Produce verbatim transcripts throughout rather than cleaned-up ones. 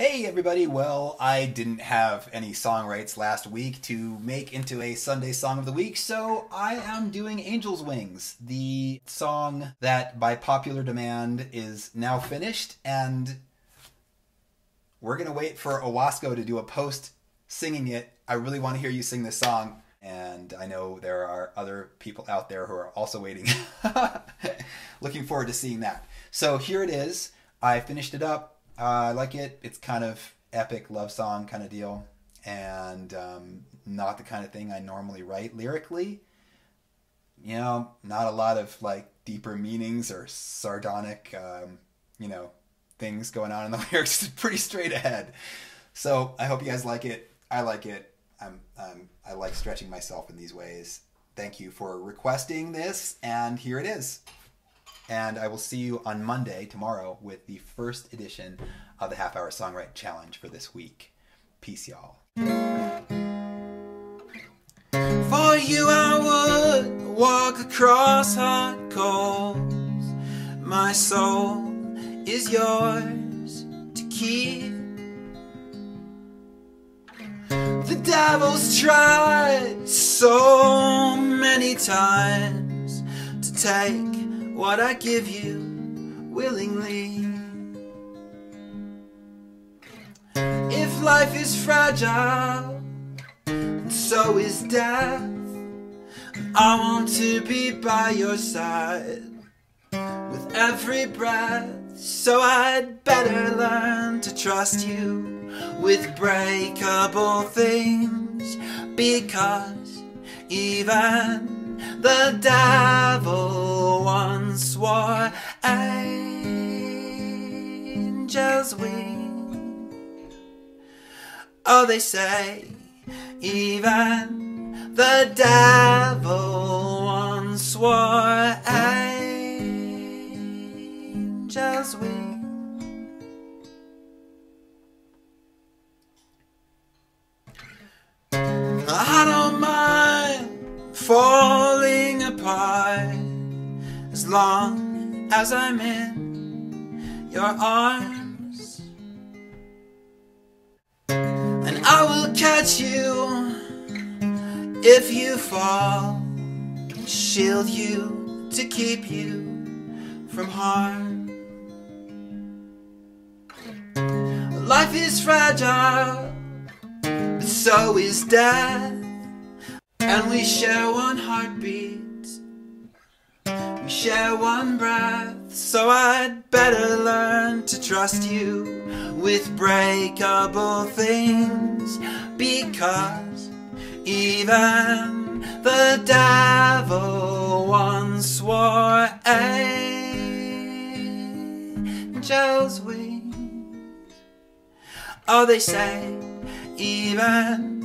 Hey everybody, well, I didn't have any songwrites last week to make into a Sunday Song of the Week, so I am doing Angel's Wings, the song that by popular demand is now finished, and we're gonna wait for Owasco to do a post singing it. I really want to hear you sing this song, and I know there are other people out there who are also waiting. Looking forward to seeing that. So here it is. I finished it up. Uh, I like it. It's kind of epic love song kind of deal, and um, not the kind of thing I normally write lyrically. You know, not a lot of like deeper meanings or sardonic, um, you know, things going on in the lyrics. It's pretty straight ahead. So I hope you guys like it. I like it. I'm, I'm, I like stretching myself in these ways. Thank you for requesting this, and here it is. And I will see you on Monday, tomorrow, with the first edition of the Half Hour Songwrite Challenge for this week. Peace, y'all. For you I would walk across hot coals. My soul is yours to keep. The devil's tried so many times to take what I give you willingly. If life is fragile, and so is death, I want to be by your side with every breath. So I'd better learn to trust you with breakable things, because even the devil once wore angel's wings. Oh, they say even the devil once wore angel's wings. I don't mind falling apart, as long as I'm in your arms. And I will catch you if you fall, and shield you to keep you from harm. Life is fragile, but so is death, and we share one heartbeat, share one breath. So I'd better learn to trust you with breakable things, because even the devil once wore angel's wings. Oh, they say even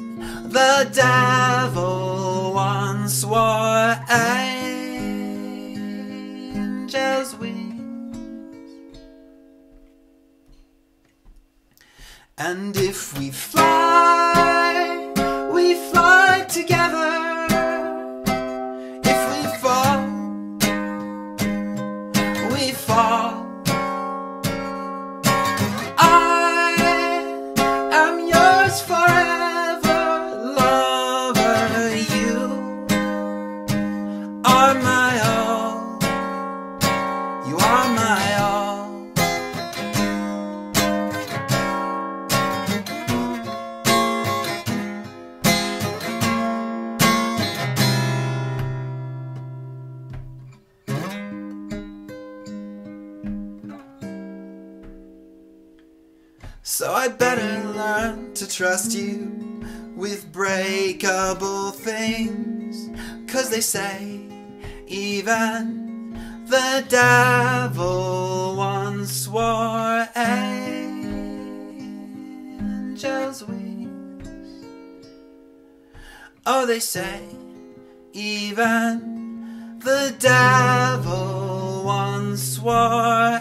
the devil once wore angel's wings. Wings. And if we fly, we fly together. If we fall, we fall. I am yours forever, lover. You are my own. You are my all. So I better learn to trust you with breakable things, 'cause they say even the devil once wore angel's wings. Oh, they say even the devil once wore